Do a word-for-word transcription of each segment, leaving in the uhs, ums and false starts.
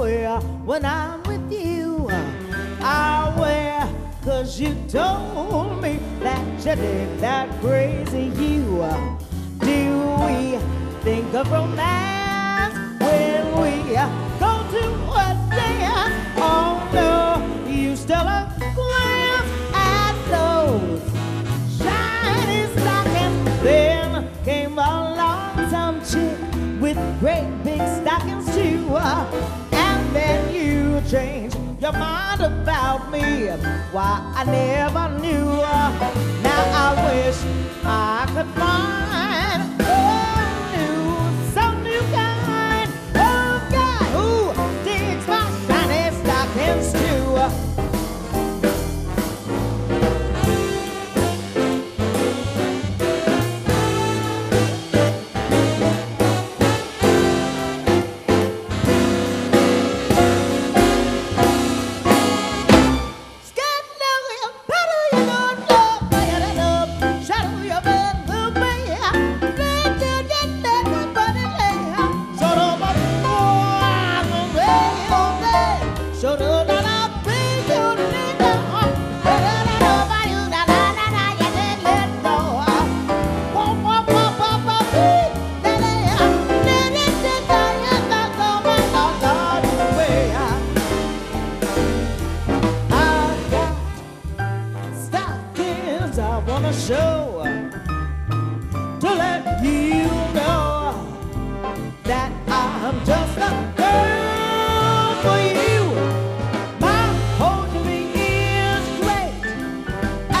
wear when I'm with you. I wear, 'cause you told me that you did that crazy you. Do we think of romance when we go to a dance? Oh no, you still a glance at those shiny stockings. Then came along some chick with great big stockings too, and then you changed your mind about me. Why, I never knew. Now I wish I could find a new, some new kind of guy who digs my shiny stockings show to let you know that I'm just a girl for you. My whole dream is great,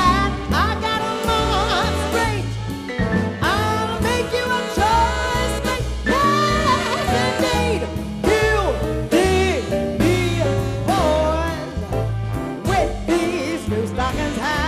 and I got a mind straight. I'll make you a choice, make yes indeed. You dig me, boys, with these new stockings. High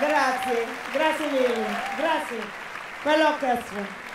Grazie, grazie mille, grazie, bell'orchestra.